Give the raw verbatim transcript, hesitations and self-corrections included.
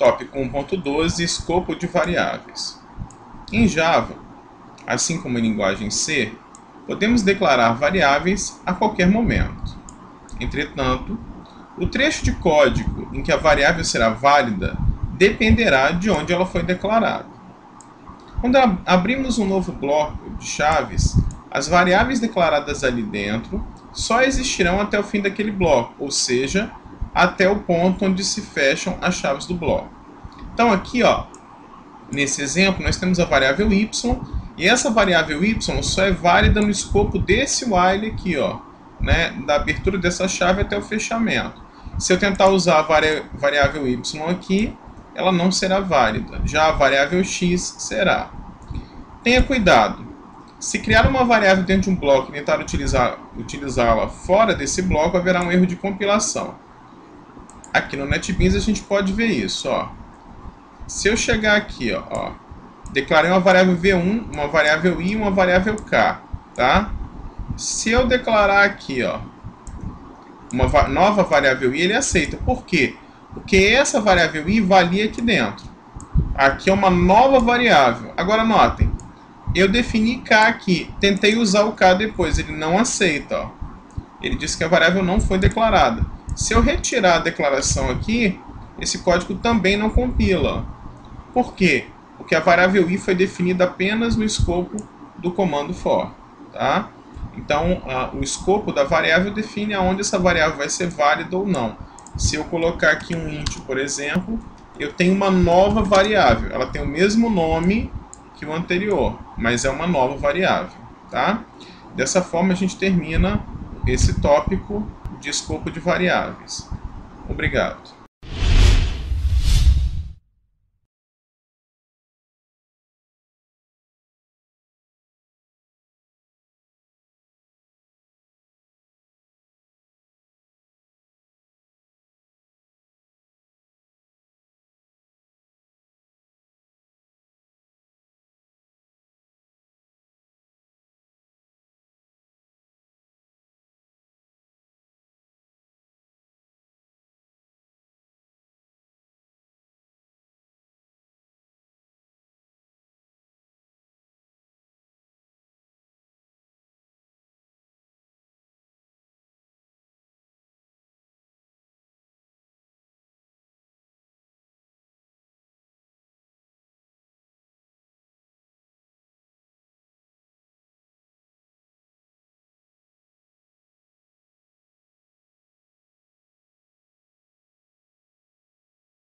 Tópico um ponto doze, escopo de variáveis. Em Java, assim como em linguagem C, podemos declarar variáveis a qualquer momento. Entretanto, o trecho de código em que a variável será válida dependerá de onde ela foi declarada. Quando abrimos um novo bloco de chaves, as variáveis declaradas ali dentro só existirão até o fim daquele bloco, ou seja, até o ponto onde se fecham as chaves do bloco. Então aqui, ó, nesse exemplo, nós temos a variável y, e essa variável y só é válida no escopo desse while aqui, ó, né, da abertura dessa chave até o fechamento. Se eu tentar usar a variável y aqui, ela não será válida, já a variável x será. Tenha cuidado. Se criar uma variável dentro de um bloco e tentar utilizar, utilizá-la fora desse bloco, haverá um erro de compilação. Aqui no NetBeans a gente pode ver isso, ó. Se eu chegar aqui, ó, ó, declarei uma variável v um, uma variável i e uma variável k, tá? Se eu declarar aqui, ó, uma va- nova variável i, ele aceita. Por quê? Porque essa variável i valia aqui dentro. Aqui é uma nova variável. Agora notem, eu defini k aqui, tentei usar o k depois, ele não aceita, ó. Ele disse que a variável não foi declarada. Se eu retirar a declaração aqui, esse código também não compila. Por quê? Porque a variável i foi definida apenas no escopo do comando for. Tá? Então, a, o escopo da variável define aonde essa variável vai ser válida ou não. Se eu colocar aqui um int, por exemplo, eu tenho uma nova variável. Ela tem o mesmo nome que o anterior, mas é uma nova variável. Tá? Dessa forma, a gente termina esse tópico de escopo de variáveis. Obrigado.